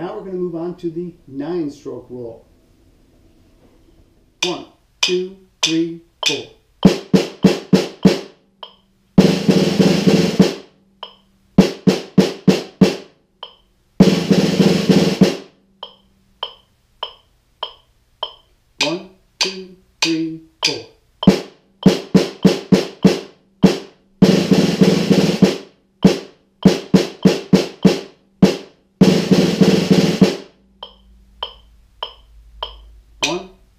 Now we're going to move on to the 9-stroke roll. 1, 2, 3, 4.